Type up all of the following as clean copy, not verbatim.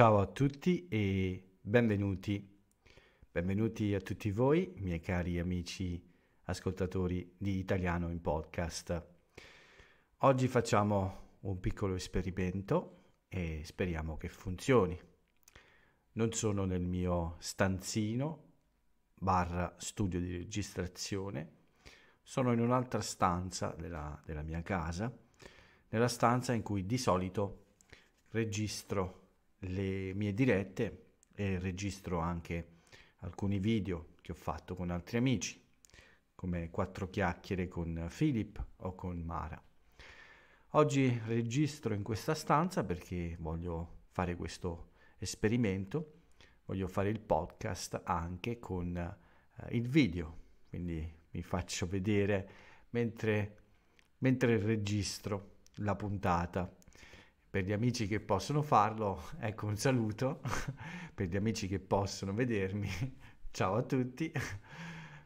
Ciao a tutti e benvenuti a tutti voi, miei cari amici ascoltatori di Italiano in Podcast. Oggi facciamo un piccolo esperimento e speriamo che funzioni. Non sono nel mio stanzino / studio di registrazione, sono in un'altra stanza della mia casa, nella stanza in cui di solito registro le mie dirette e registro anche alcuni video che ho fatto con altri amici, come 4 chiacchiere con Filippo o con Mara. Oggi registro in questa stanza perché voglio fare questo esperimento, voglio fare il podcast anche con il video, quindi vi faccio vedere mentre registro la puntata. Per gli amici che possono farlo, ecco un saluto. Per gli amici che possono vedermi, ciao a tutti.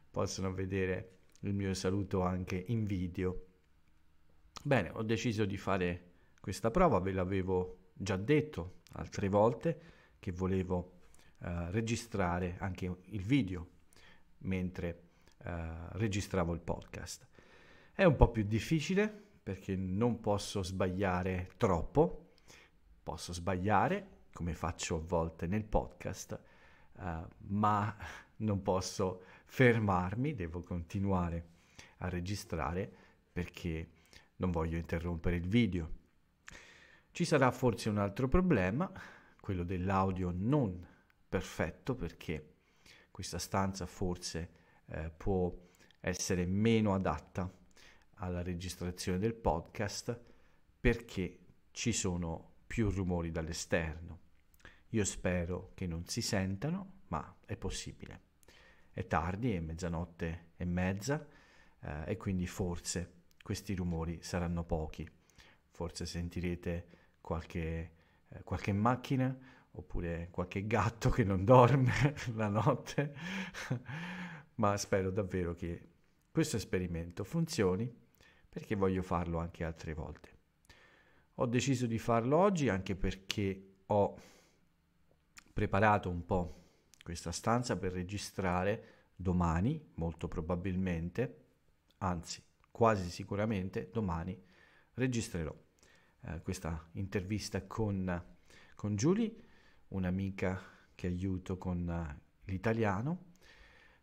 Possono vedere il mio saluto anche in video. Bene, ho deciso di fare questa prova, ve l'avevo già detto altre volte che volevo registrare anche il video mentre registravo il podcast. È un po' più difficile perché non posso sbagliare troppo, posso sbagliare come faccio a volte nel podcast, ma non posso fermarmi, devo continuare a registrare perché non voglio interrompere il video. Ci sarà forse un altro problema, quello dell'audio non perfetto, perché questa stanza forse può essere meno adatta alla registrazione del podcast perché ci sono più rumori dall'esterno. Io spero che non si sentano, ma è possibile. È tardi, è 00:30 e quindi forse questi rumori saranno pochi. Forse sentirete qualche macchina oppure qualche gatto che non dorme la notte, ma spero davvero che questo esperimento funzioni, perché voglio farlo anche altre volte. Ho deciso di farlo oggi anche perché ho preparato un po' questa stanza per registrare domani, molto probabilmente, anzi quasi sicuramente domani registrerò questa intervista con Giulia, un'amica che aiuto con l'italiano.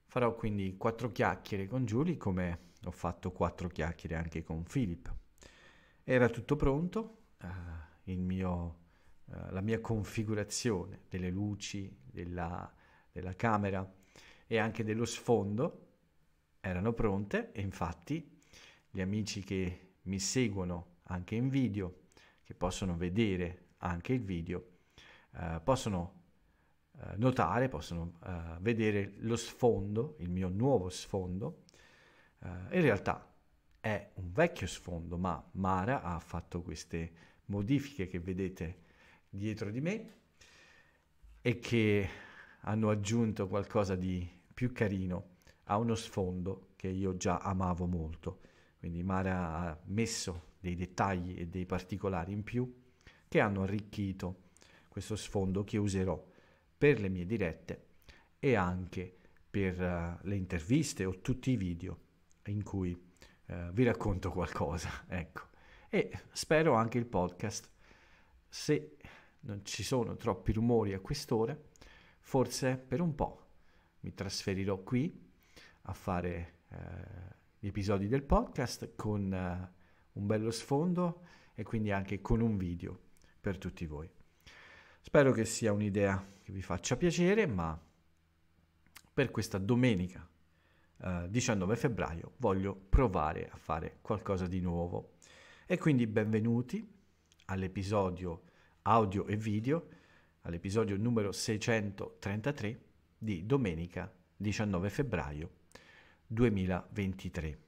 Farò quindi 4 chiacchiere con Giulia, come ho fatto 4 chiacchiere anche con Filippo. Era tutto pronto, la mia configurazione delle luci, della camera e anche dello sfondo erano pronte, e infatti gli amici che mi seguono anche in video, che possono vedere anche il video, possono notare, possono vedere lo sfondo, il mio nuovo sfondo. In realtà è un vecchio sfondo, ma Mara ha fatto queste modifiche che vedete dietro di me e che hanno aggiunto qualcosa di più carino a uno sfondo che io già amavo molto. Quindi Mara ha messo dei dettagli e dei particolari in più che hanno arricchito questo sfondo che userò per le mie dirette e anche per le interviste o tutti i video in cui vi racconto qualcosa, ecco. E spero anche il podcast, se non ci sono troppi rumori a quest'ora, forse per un po' mi trasferirò qui a fare gli episodi del podcast con un bello sfondo e quindi anche con un video per tutti voi. Spero che sia un'idea che vi faccia piacere, ma per questa domenica 19 febbraio voglio provare a fare qualcosa di nuovo, e quindi benvenuti all'episodio audio e video, all'episodio numero 633 di domenica 19 febbraio 2023.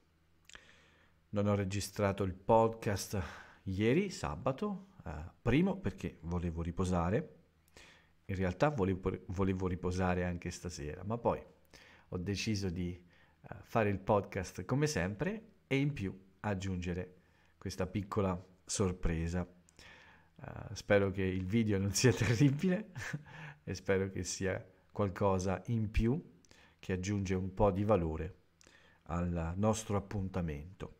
Non ho registrato il podcast ieri sabato, primo perché volevo riposare, in realtà volevo riposare anche stasera, ma poi ho deciso di fare il podcast come sempre e in più aggiungere questa piccola sorpresa. Spero che il video non sia terribile e spero che sia qualcosa in più che aggiunge un po' di valore al nostro appuntamento.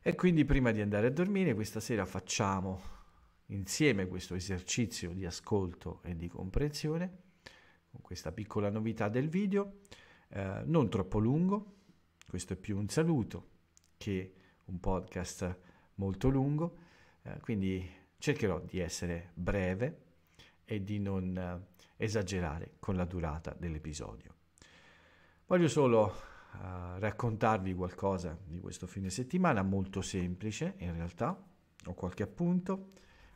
E quindi prima di andare a dormire questa sera facciamo insieme questo esercizio di ascolto e di comprensione con questa piccola novità del video, non troppo lungo. Questo è più un saluto che un podcast molto lungo, quindi cercherò di essere breve e di non esagerare con la durata dell'episodio. Voglio solo raccontarvi qualcosa di questo fine settimana, molto semplice in realtà. Ho qualche appunto,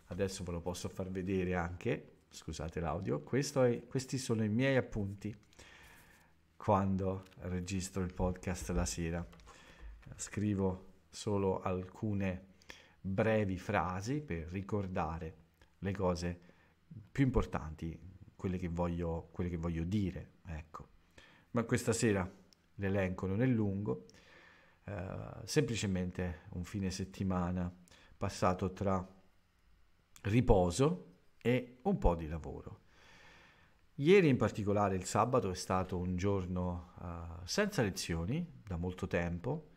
adesso ve lo posso far vedere anche, scusate l'audio, questi sono i miei appunti quando registro il podcast la sera. Scrivo solo alcune brevi frasi per ricordare le cose più importanti, quelle che voglio dire, ecco. Ma questa sera l'elenco non è lungo, semplicemente un fine settimana passato tra riposo e un po' di lavoro. Ieri in particolare, il sabato, è stato un giorno senza lezioni da molto tempo.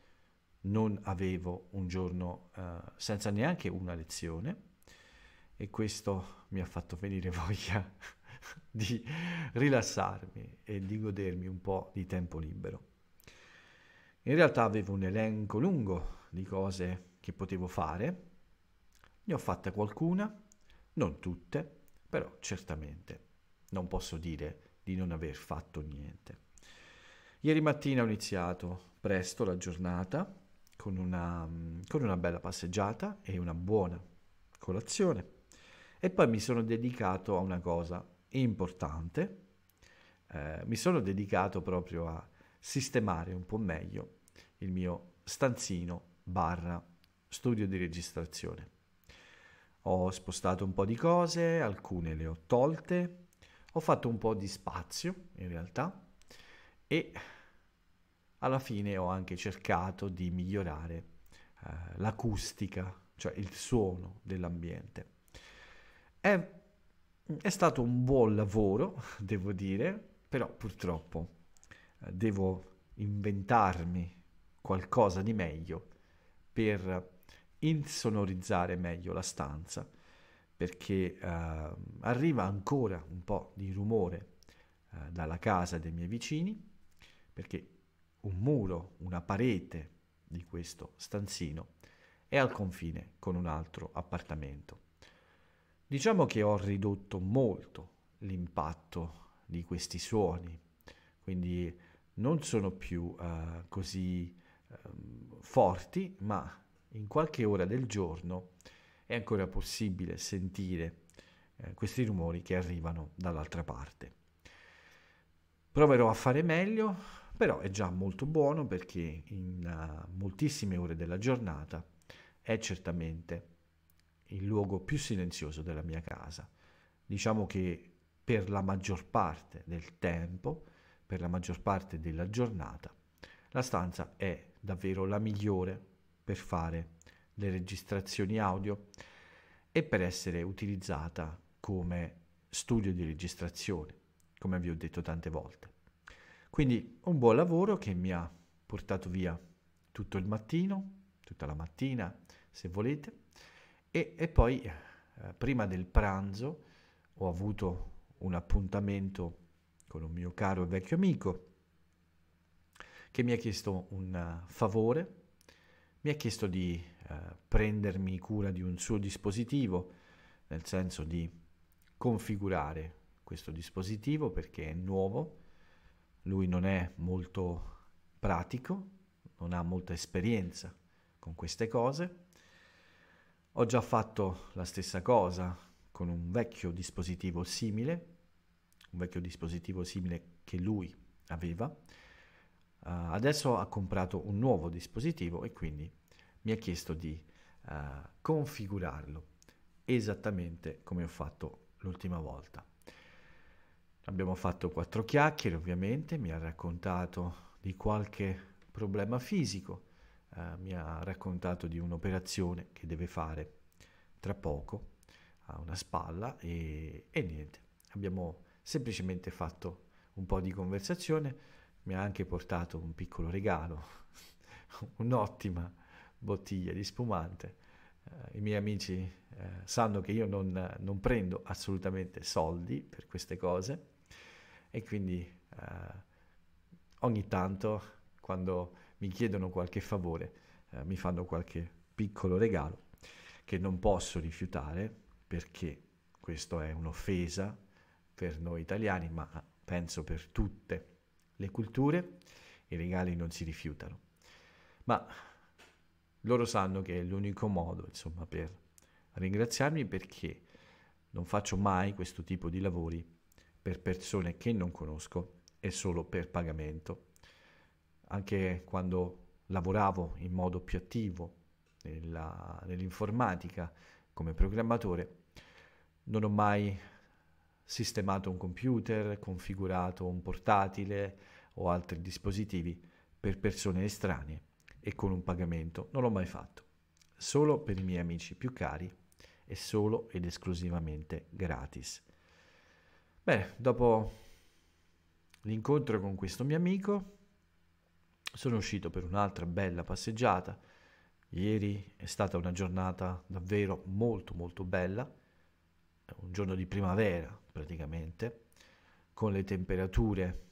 Non avevo un giorno senza neanche una lezione e questo mi ha fatto venire voglia di rilassarmi e di godermi un po' di tempo libero. In realtà avevo un elenco lungo di cose che potevo fare, ne ho fatta qualcuna, non tutte, però certamente non posso dire di non aver fatto niente. Ieri mattina ho iniziato presto la giornata con una bella passeggiata e una buona colazione, e poi mi sono dedicato a una cosa importante, mi sono dedicato proprio a sistemare un po' meglio il mio stanzino / studio di registrazione. Ho spostato un po' di cose, alcune le ho tolte, ho fatto un po' di spazio in realtà e alla fine ho anche cercato di migliorare l'acustica, cioè il suono dell'ambiente. È stato un buon lavoro, devo dire, però purtroppo devo inventarmi qualcosa di meglio per insonorizzare meglio la stanza, perché arriva ancora un po' di rumore dalla casa dei miei vicini, perché un muro, una parete di questo stanzino è al confine con un altro appartamento. Diciamo che ho ridotto molto l'impatto di questi suoni, quindi non sono più così forti, ma in qualche ora del giorno è ancora possibile sentire questi rumori che arrivano dall'altra parte. Proverò a fare meglio, però è già molto buono, perché in moltissime ore della giornata è certamente il luogo più silenzioso della mia casa. Diciamo che per la maggior parte del tempo, per la maggior parte della giornata, la stanza è davvero la migliore per fare le registrazioni audio e per essere utilizzata come studio di registrazione, come vi ho detto tante volte. Quindi un buon lavoro che mi ha portato via tutto il mattino, tutta la mattina se volete, e poi prima del pranzo ho avuto un appuntamento con un mio caro e vecchio amico che mi ha chiesto un favore, mi ha chiesto di prendermi cura di un suo dispositivo, nel senso di configurare questo dispositivo perché è nuovo. Lui non è molto pratico, non ha molta esperienza con queste cose. Ho già fatto la stessa cosa con un vecchio dispositivo simile che lui aveva. Adesso ha comprato un nuovo dispositivo e quindi mi ha chiesto di configurarlo esattamente come ho fatto l'ultima volta. Abbiamo fatto 4 chiacchiere, ovviamente, mi ha raccontato di qualche problema fisico, mi ha raccontato di un'operazione che deve fare tra poco a una spalla e niente, abbiamo semplicemente fatto un po' di conversazione. Mi ha anche portato un piccolo regalo, un'ottima bottiglia di spumante. I miei amici sanno che io non prendo assolutamente soldi per queste cose, e quindi ogni tanto, quando mi chiedono qualche favore, mi fanno qualche piccolo regalo che non posso rifiutare, perché questo è un'offesa per noi italiani, ma penso per tutte le culture. I regali non si rifiutano, ma loro sanno che è l'unico modo, insomma, per ringraziarmi, perché non faccio mai questo tipo di lavori per persone che non conosco e solo per pagamento. Anche quando lavoravo in modo più attivo nell'informatica come programmatore, non ho mai sistemato un computer, configurato un portatile o altri dispositivi per persone estranee e con un pagamento. Non l'ho mai fatto, solo per i miei amici più cari e solo ed esclusivamente gratis. Bene, dopo l'incontro con questo mio amico sono uscito per un'altra bella passeggiata. Ieri è stata una giornata davvero molto molto bella, un giorno di primavera praticamente, con le temperature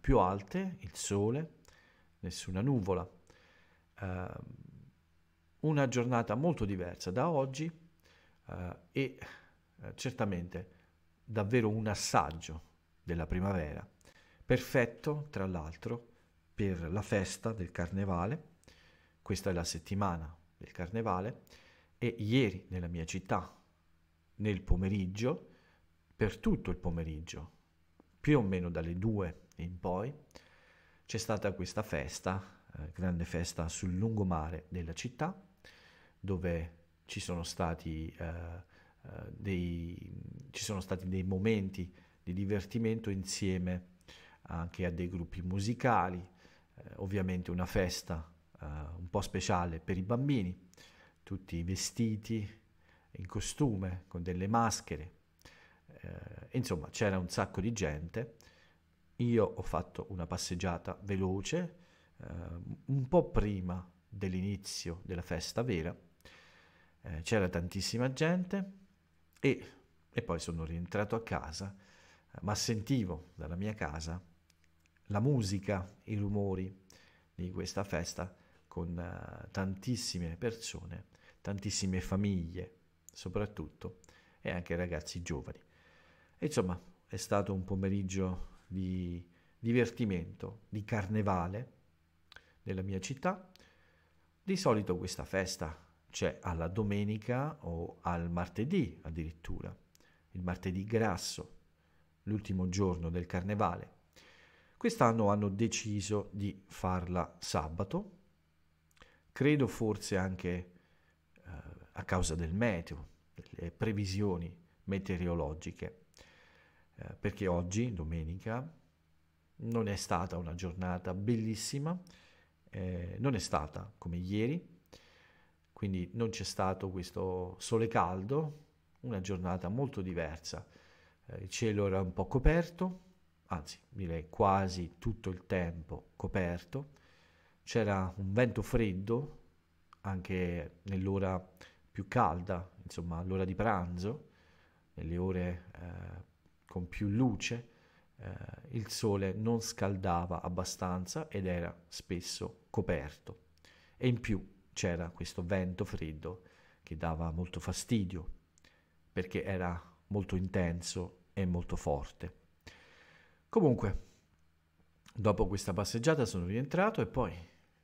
più alte, il sole, nessuna nuvola, una giornata molto diversa da oggi e certamente davvero un assaggio della primavera, perfetto tra l'altro per la festa del Carnevale. Questa è la settimana del Carnevale e ieri nella mia città, nel pomeriggio, per tutto il pomeriggio, più o meno dalle 2 in poi, c'è stata questa festa, grande festa sul lungomare della città, dove ci sono stati dei momenti di divertimento insieme anche a dei gruppi musicali, ovviamente una festa un po' speciale per i bambini, tutti vestiti in costume, con delle maschere, insomma c'era un sacco di gente. Io ho fatto una passeggiata veloce, un po' prima dell'inizio della festa vera, c'era tantissima gente e poi sono rientrato a casa, ma sentivo dalla mia casa la musica, i rumori di questa festa con tantissime persone, tantissime famiglie, soprattutto, e anche ragazzi giovani. E insomma è stato un pomeriggio di divertimento, di carnevale nella mia città. Di solito questa festa c'è alla domenica o al martedì addirittura, il martedì grasso, l'ultimo giorno del carnevale. Quest'anno hanno deciso di farla sabato, credo forse anche a causa del meteo, delle previsioni meteorologiche, perché oggi, domenica, non è stata una giornata bellissima, non è stata come ieri, quindi non c'è stato questo sole caldo, una giornata molto diversa. Il cielo era un po' coperto, anzi direi quasi tutto il tempo coperto, c'era un vento freddo anche nell'ora più calda, insomma l'ora di pranzo, nelle ore con più luce, il sole non scaldava abbastanza ed era spesso coperto, e in più c'era questo vento freddo che dava molto fastidio perché era molto intenso e molto forte. Comunque, dopo questa passeggiata sono rientrato e poi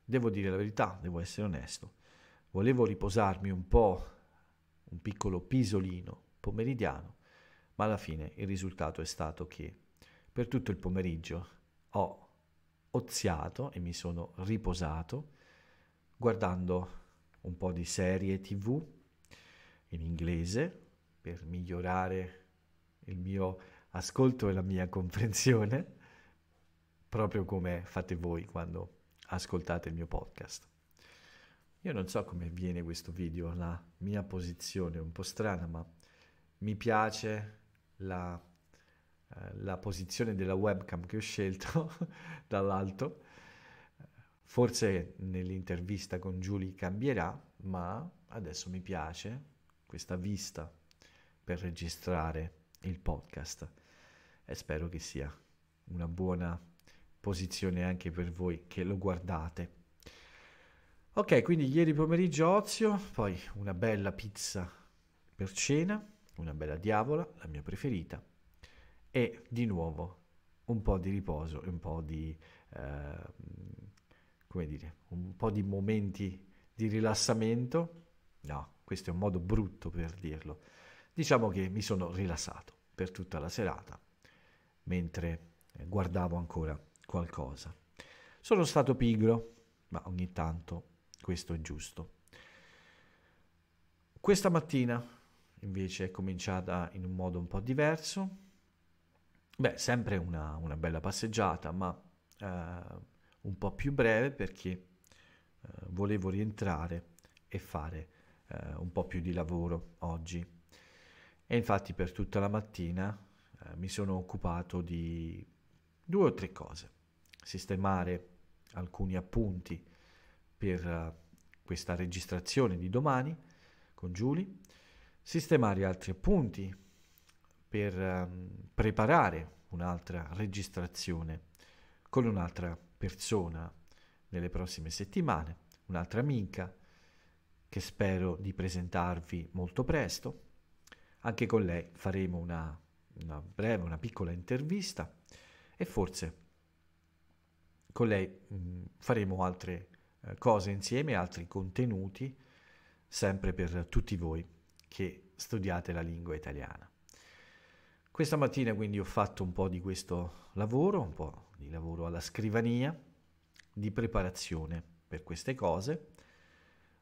devo dire la verità, devo essere onesto, volevo riposarmi un po', un piccolo pisolino pomeridiano, ma alla fine il risultato è stato che per tutto il pomeriggio ho oziato e mi sono riposato guardando un po' di serie TV in inglese per migliorare il mio ascolto e la mia comprensione, proprio come fate voi quando ascoltate il mio podcast. Io non so come viene questo video, la mia posizione è un po' strana, ma mi piace la posizione della webcam che ho scelto dall'alto. Forse nell'intervista con Giulia cambierà, ma adesso mi piace questa vista per registrare il podcast e spero che sia una buona posizione anche per voi che lo guardate. Ok, quindi ieri pomeriggio ozio, poi una bella pizza per cena, una bella diavola, la mia preferita, e di nuovo un po' di riposo, un po' di come dire, un po' di momenti di rilassamento. No, questo è un modo brutto per dirlo. Diciamo che mi sono rilassato per tutta la serata mentre guardavo ancora qualcosa. Sono stato pigro, ma ogni tanto questo è giusto. Questa mattina invece è cominciata in un modo un po' diverso. Beh, sempre una bella passeggiata, ma un po' più breve, perché volevo rientrare e fare un po' più di lavoro oggi. E infatti per tutta la mattina mi sono occupato di 2 o 3 cose: sistemare alcuni appunti per questa registrazione di domani con Giulia, sistemare altri appunti per preparare un'altra registrazione con un'altra persona nelle prossime settimane, un'altra amica che spero di presentarvi molto presto. Anche con lei faremo una piccola intervista e forse con lei faremo altre cose insieme, altri contenuti, sempre per tutti voi che studiate la lingua italiana. Questa mattina quindi ho fatto un po' di questo lavoro, un po' di lavoro alla scrivania, di preparazione per queste cose.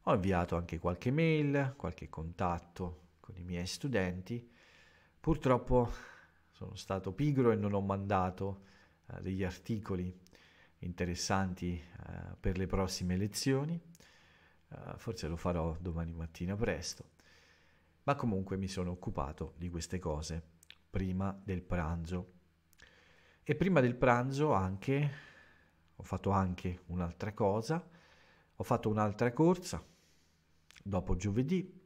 Ho inviato anche qualche mail, qualche contatto con i miei studenti. Purtroppo sono stato pigro e non ho mandato degli articoli interessanti per le prossime lezioni. Forse lo farò domani mattina presto, ma comunque mi sono occupato di queste cose prima del pranzo. E prima del pranzo anche ho fatto un'altra cosa, ho fatto un'altra corsa. Dopo giovedì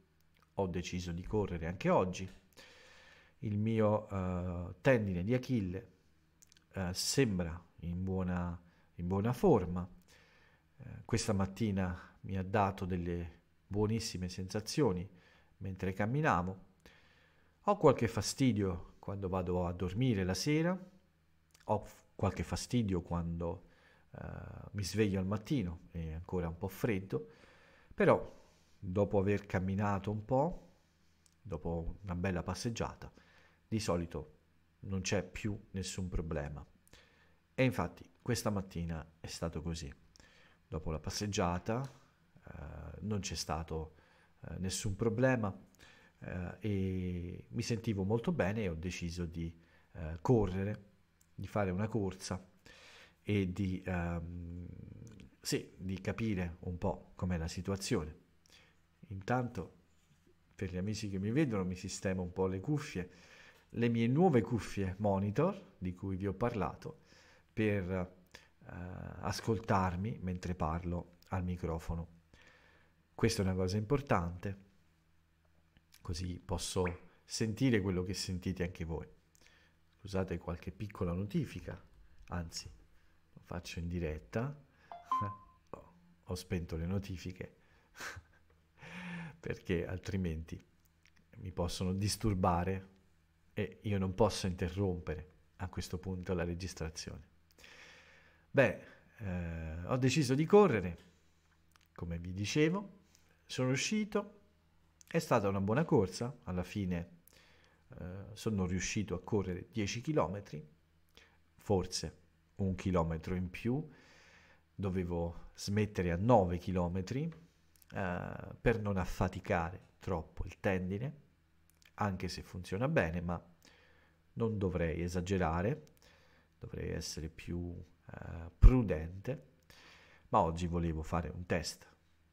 ho deciso di correre anche oggi. Il mio tendine di Achille sembra in buona forma. Questa mattina mi ha dato delle buonissime sensazioni mentre camminavo. Ho qualche fastidio quando vado a dormire la sera, ho qualche fastidio quando mi sveglio al mattino, è ancora un po' freddo, però dopo aver camminato un po', dopo una bella passeggiata, di solito non c'è più nessun problema. E infatti questa mattina è stato così. Dopo la passeggiata non c'è stato nessun problema e mi sentivo molto bene e ho deciso di correre, di fare una corsa e di capire un po' com'è la situazione. Intanto, per gli amici che mi vedono, mi sistemo un po' le cuffie, le mie nuove cuffie monitor di cui vi ho parlato, per ascoltarmi mentre parlo al microfono. Questa è una cosa importante, così posso sentire quello che sentite anche voi. Scusate qualche piccola notifica, anzi, lo faccio in diretta. Ho spento le notifiche perché altrimenti mi possono disturbare e io non posso interrompere a questo punto la registrazione. Beh, ho deciso di correre, come vi dicevo, sono uscito, è stata una buona corsa, alla fine sono riuscito a correre 10 km, forse 1 chilometro in più, dovevo smettere a 9 km, per non affaticare troppo il tendine, anche se funziona bene, ma non dovrei esagerare, dovrei essere più prudente. Ma oggi volevo fare un test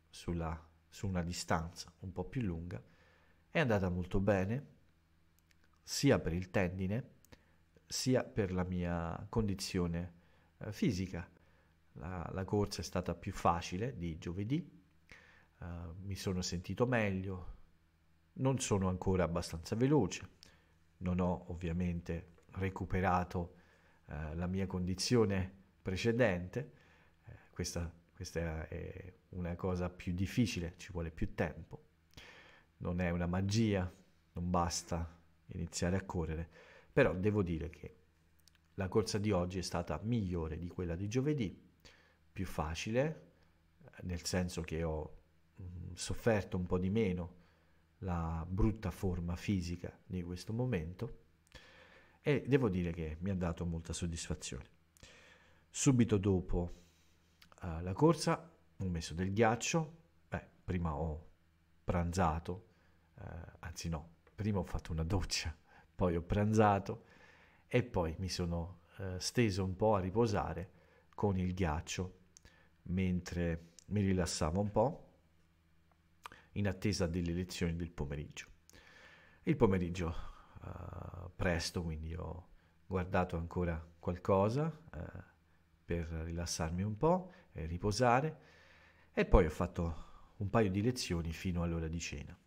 su una distanza un po' più lunga, è andata molto bene, sia per il tendine, sia per la mia condizione fisica. La corsa è stata più facile di giovedì, mi sono sentito meglio, non sono ancora abbastanza veloce, non ho ovviamente recuperato la mia condizione precedente, questa è una cosa più difficile, ci vuole più tempo, non è una magia, non basta iniziare a correre, però devo dire che la corsa di oggi è stata migliore di quella di giovedì, più facile, nel senso che ho sofferto un po' di meno la brutta forma fisica di questo momento e devo dire che mi ha dato molta soddisfazione. Subito dopo la corsa ho messo del ghiaccio, prima ho pranzato, prima ho fatto una doccia, poi ho pranzato e poi mi sono steso un po' a riposare con il ghiaccio mentre mi rilassavo un po' in attesa delle lezioni del pomeriggio. Il pomeriggio presto, quindi ho guardato ancora qualcosa per rilassarmi un po' e riposare, e poi ho fatto un paio di lezioni fino all'ora di cena.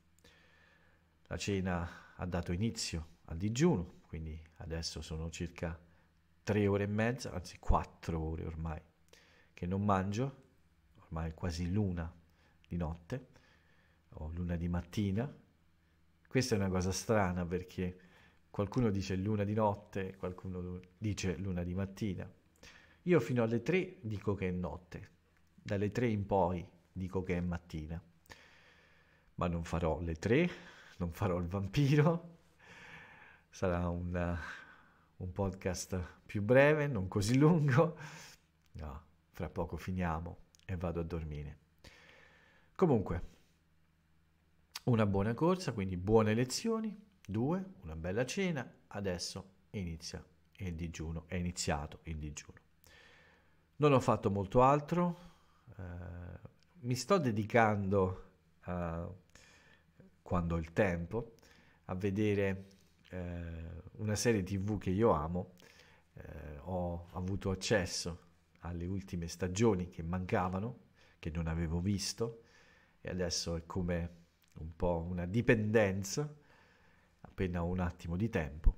La cena ha dato inizio al digiuno, quindi adesso sono circa 3 ore e mezza, anzi 4 ore ormai, che non mangio, ormai quasi l'una di notte o l'una di mattina. Questa è una cosa strana perché qualcuno dice l'una di notte, qualcuno dice l'una di mattina. Io fino alle 3 dico che è notte, dalle 3 in poi dico che è mattina, ma non farò le 3, non farò il vampiro, sarà un podcast più breve, non così lungo. No, fra poco finiamo e vado a dormire. Comunque, una buona corsa, quindi buone lezioni, 2, una bella cena, adesso inizia il digiuno, è iniziato il digiuno. Non ho fatto molto altro, mi sto dedicando, quando ho il tempo, a vedere una serie TV che io amo. Ho avuto accesso alle ultime stagioni che mancavano, che non avevo visto, e adesso è come un po' una dipendenza: appena ho un attimo di tempo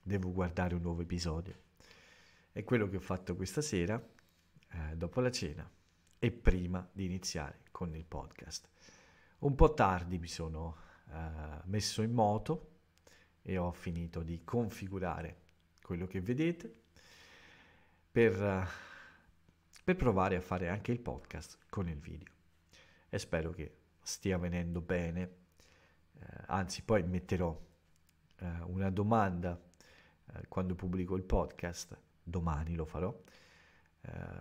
devo guardare un nuovo episodio. È quello che ho fatto questa sera dopo la cena e prima di iniziare con il podcast. Un po' tardi mi sono messo in moto e ho finito di configurare quello che vedete per provare a fare anche il podcast con il video, e spero che stia venendo bene, anzi poi metterò una domanda quando pubblico il podcast, domani lo farò,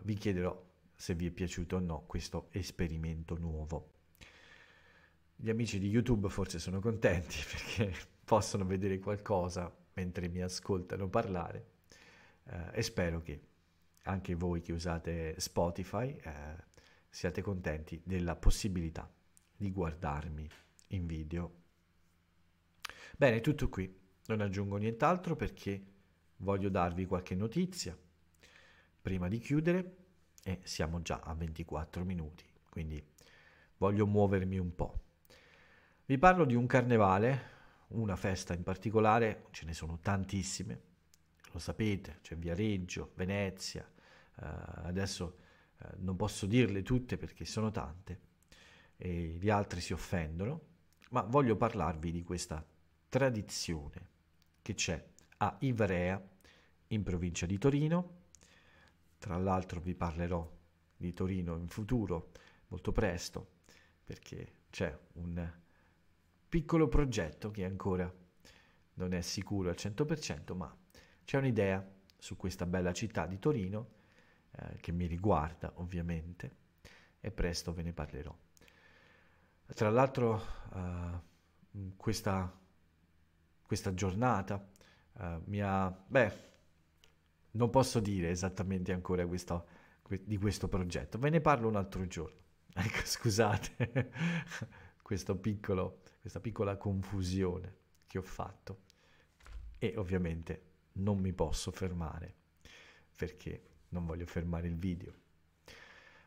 vi chiederò se vi è piaciuto o no questo esperimento nuovo. Gli amici di YouTube forse sono contenti perché possono vedere qualcosa mentre mi ascoltano parlare, e spero che anche voi che usate Spotify siate contenti della possibilità di guardarmi in video. Bene, tutto qui, non aggiungo nient'altro perché voglio darvi qualche notizia prima di chiudere e siamo già a 24 minuti, quindi voglio muovermi un po'. Vi parlo di un carnevale, una festa in particolare, ce ne sono tantissime, lo sapete, c'è Viareggio, Venezia, adesso non posso dirle tutte perché sono tante e gli altri si offendono, ma voglio parlarvi di questa tradizione che c'è a Ivrea, in provincia di Torino. Tra l'altro vi parlerò di Torino in futuro, molto presto, perché c'è un piccolo progetto che ancora non è sicuro al 100%, ma c'è un'idea su questa bella città di Torino che mi riguarda ovviamente e presto ve ne parlerò. Tra l'altro questa giornata mi ha... non posso dire esattamente ancora di questo progetto, ve ne parlo un altro giorno, ecco, scusate questa piccola confusione che ho fatto. e ovviamente non mi posso fermare perché non voglio fermare il video.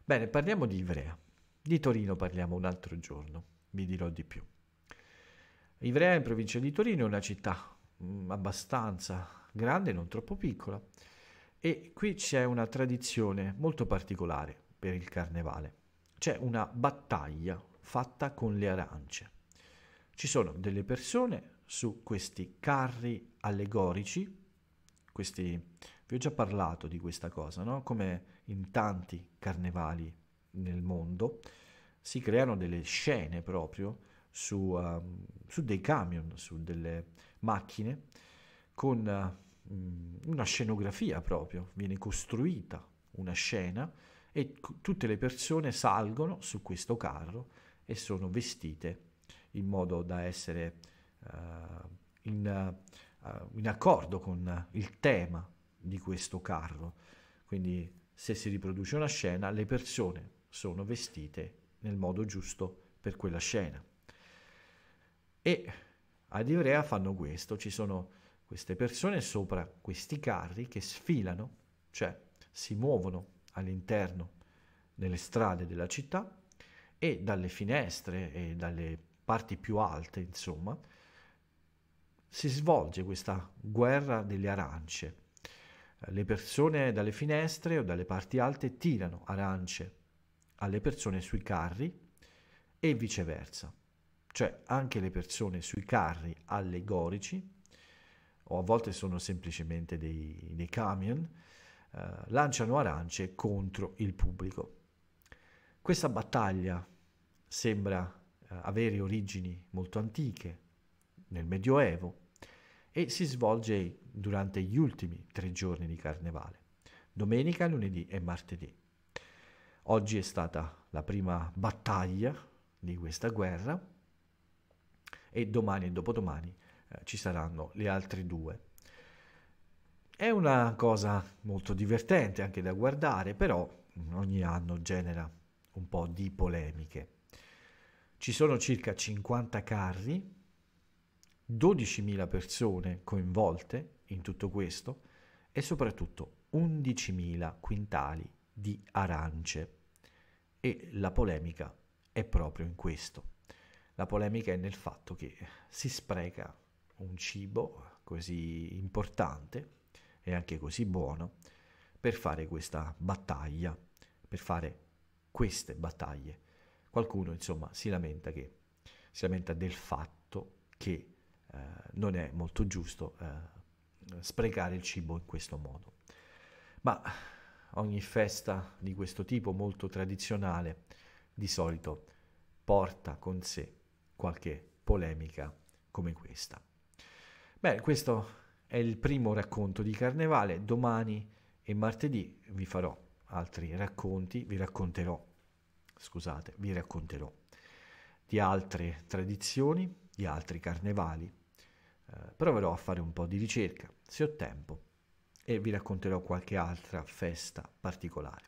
Bene, parliamo di Ivrea. Di Torino parliamo un altro giorno, vi dirò di più. Ivrea in provincia di Torino è una città abbastanza grande, non troppo piccola, e qui c'è una tradizione molto particolare per il carnevale. C'è una battaglia fatta con le arance. Ci sono delle persone su questi carri allegorici, questi, vi ho già parlato di questa cosa, no? Come in tanti carnevali nel mondo si creano delle scene proprio su dei camion, su delle macchine, con una scenografia proprio, viene costruita una scena e tutte le persone salgono su questo carro e sono vestite in modo da essere in accordo con il tema di questo carro. Quindi se si riproduce una scena, le persone sono vestite nel modo giusto per quella scena. E ad Ivrea fanno questo, ci sono queste persone sopra questi carri che sfilano, cioè si muovono all'interno nelle strade della città e dalle finestre e dalle parti più alte, insomma, si svolge questa guerra delle arance. Le persone dalle finestre o dalle parti alte tirano arance alle persone sui carri e viceversa. Cioè anche le persone sui carri allegorici, o a volte sono semplicemente dei camion, lanciano arance contro il pubblico. Questa battaglia sembra avere origini molto antiche, nel Medioevo, e si svolge durante gli ultimi 3 giorni di Carnevale, domenica, lunedì e martedì. Oggi è stata la prima battaglia di questa guerra e domani e dopodomani ci saranno le altre due. È una cosa molto divertente anche da guardare, però ogni anno genera un po' di polemiche. Ci sono circa 50 carri, 12.000 persone coinvolte in tutto questo e soprattutto 11.000 quintali di arance. E la polemica è proprio in questo. La polemica è nel fatto che si spreca un cibo così importante e anche così buono per fare questa battaglia, per fare queste battaglie. Qualcuno, insomma, si lamenta del fatto che non è molto giusto sprecare il cibo in questo modo. Ma ogni festa di questo tipo, molto tradizionale, di solito porta con sé qualche polemica come questa. Beh, questo è il primo racconto di Carnevale. Domani e martedì vi farò altri racconti, vi racconterò di altre tradizioni, di altri carnevali. Proverò a fare un po' di ricerca, se ho tempo, e vi racconterò qualche altra festa particolare.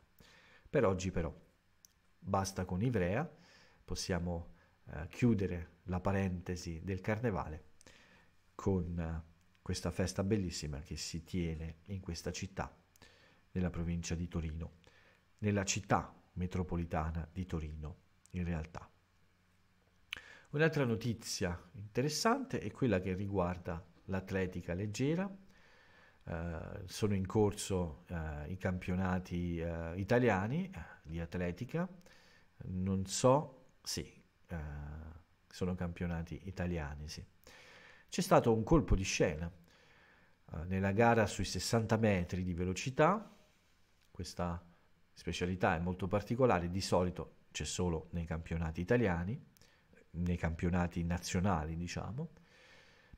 Per oggi però basta con Ivrea, possiamo chiudere la parentesi del carnevale con questa festa bellissima che si tiene in questa città, nella provincia di Torino, nella città metropolitana di Torino in realtà. Un'altra notizia interessante è quella che riguarda l'atletica leggera. Sono in corso i campionati italiani di atletica, sono campionati italiani, sì. C'è stato un colpo di scena nella gara sui 60 metri di velocità. Questa specialità è molto particolare, di solito c'è solo nei campionati italiani, nei campionati nazionali, diciamo.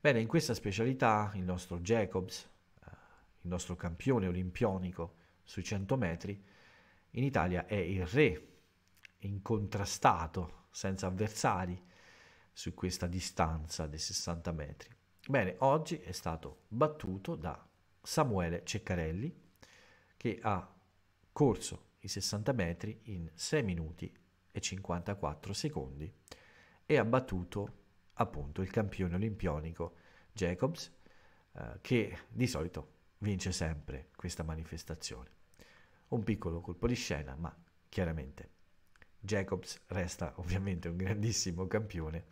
Bene, in questa specialità il nostro Jacobs, il nostro campione olimpionico sui 100 metri, in Italia è il re, incontrastato, senza avversari, su questa distanza dei 60 metri. Bene, oggi è stato battuto da Samuele Ceccarelli, che ha corso i 60 metri in 6 minuti e 54 secondi, e ha battuto appunto il campione olimpionico Jacobs che di solito vince sempre questa manifestazione. Un piccolo colpo di scena, ma chiaramente Jacobs resta ovviamente un grandissimo campione.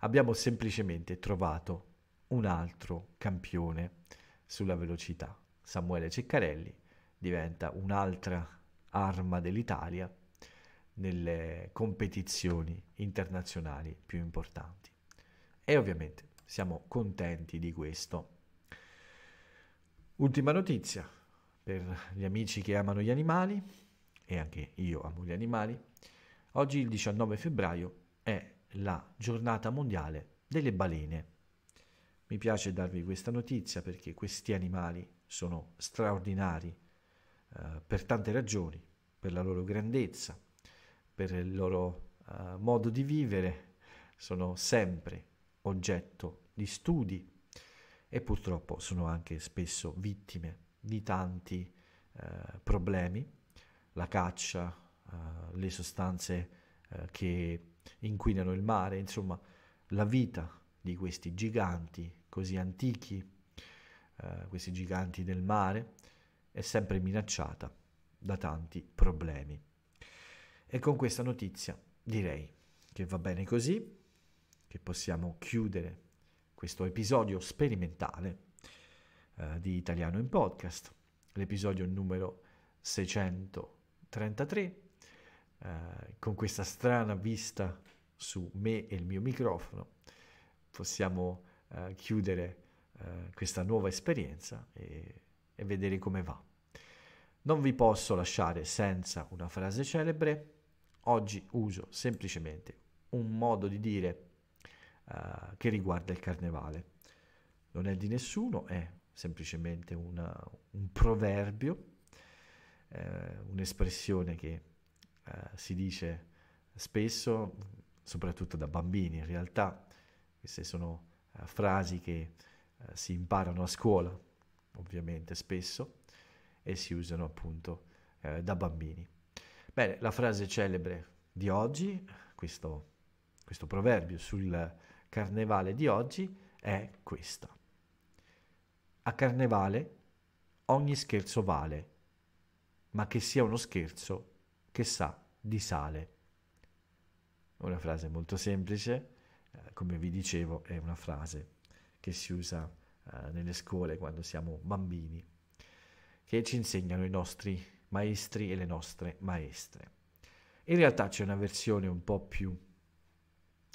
Abbiamo semplicemente trovato un altro campione sulla velocità. Samuele Ceccarelli diventa un'altra arma dell'Italia nelle competizioni internazionali più importanti. E ovviamente siamo contenti di questo. Ultima notizia per gli amici che amano gli animali, e anche io amo gli animali. Oggi, il 19 febbraio, è la giornata mondiale delle balene. Mi piace darvi questa notizia perché questi animali sono straordinari per tante ragioni, per la loro grandezza, per il loro modo di vivere, sono sempre oggetto di studi e purtroppo sono anche spesso vittime di tanti problemi, la caccia, le sostanze che inquinano il mare, insomma la vita di questi giganti così antichi, questi giganti del mare, è sempre minacciata da tanti problemi. E con questa notizia direi che va bene così, che possiamo chiudere questo episodio sperimentale di Italiano in Podcast, l'episodio numero 633, con questa strana vista su me e il mio microfono. Possiamo chiudere questa nuova esperienza e vedere come va. Non vi posso lasciare senza una frase celebre. Oggi uso semplicemente un modo di dire che riguarda il carnevale. Non è di nessuno, è semplicemente un proverbio, un'espressione che si dice spesso, soprattutto da bambini in realtà. Queste sono frasi che si imparano a scuola, ovviamente spesso, e si usano appunto da bambini. Bene, la frase celebre di oggi, questo proverbio sul carnevale di oggi, è questa. A carnevale ogni scherzo vale, ma che sia uno scherzo che sa di sale. Una frase molto semplice. Come vi dicevo, è una frase che si usa nelle scuole quando siamo bambini, che ci insegnano i nostri maestri e le nostre maestre. In realtà c'è una versione un po' più,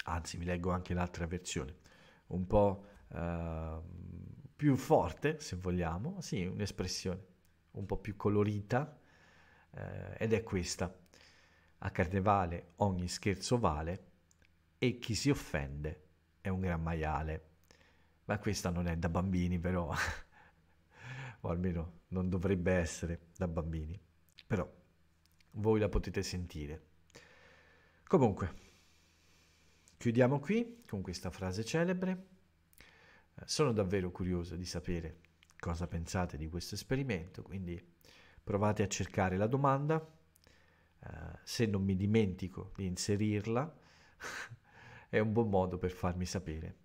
anzi vi leggo anche l'altra versione, un po' più forte, se vogliamo, sì, un'espressione un po' più colorita, ed è questa. A carnevale ogni scherzo vale, e chi si offende è un gran maiale. Ma questa non è da bambini, però, o almeno non dovrebbe essere da bambini, però voi la potete sentire. Comunque, chiudiamo qui con questa frase celebre. Sono davvero curioso di sapere cosa pensate di questo esperimento, quindi provate a cercare la domanda, se non mi dimentico di inserirla è un buon modo per farmi sapere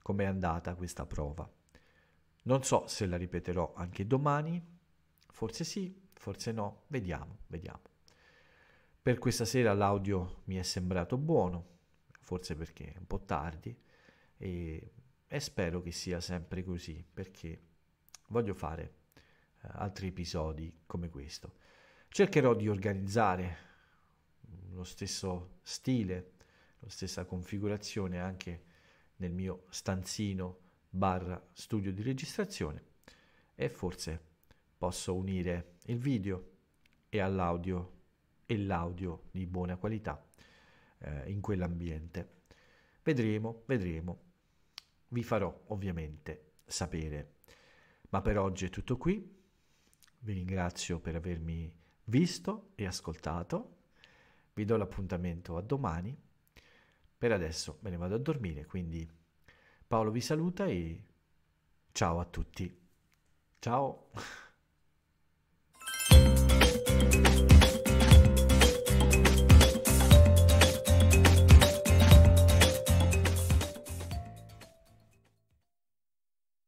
com'è andata questa prova. Non so se la ripeterò anche domani, forse sì, forse no, vediamo. Per questa sera l'audio mi è sembrato buono, forse perché è un po' tardi, e spero che sia sempre così, perché voglio fare altri episodi come questo. Cercherò di organizzare lo stesso stile, la stessa configurazione anche nel mio stanzino / studio di registrazione, e forse posso unire il video e l'audio di buona qualità in quell'ambiente. Vedremo, vi farò ovviamente sapere. Ma per oggi è tutto qui. Vi ringrazio per avermi visto e ascoltato, vi do l'appuntamento a domani. Per adesso me ne vado a dormire, quindi Paolo vi saluta e ciao a tutti. Ciao!